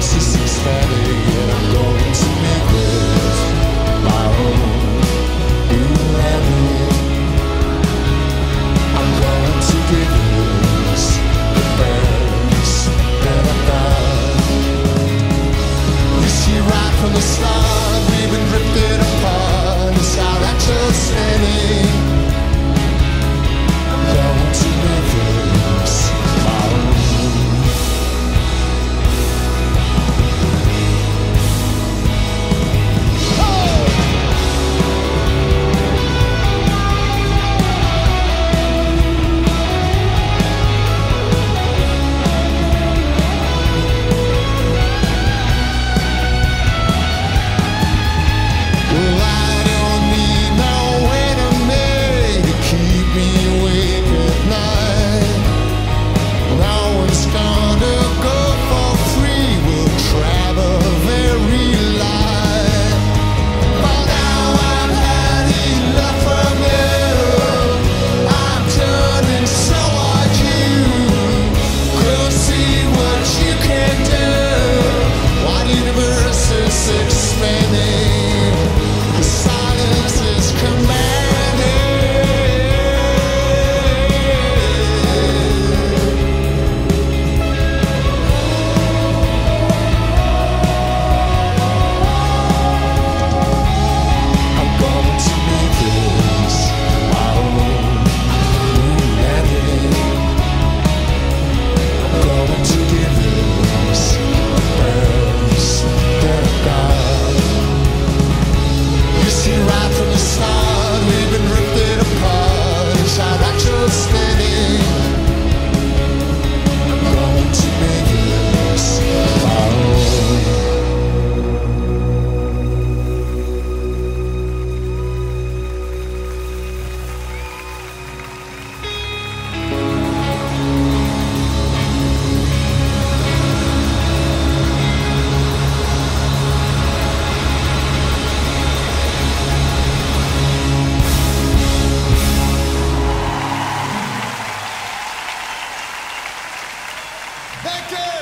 She seems better, yet I'm going to make it my own 11. I'm going to give you the best that I found. Is she right from the start? We've been drifting apart. Is our actions any? Thank you.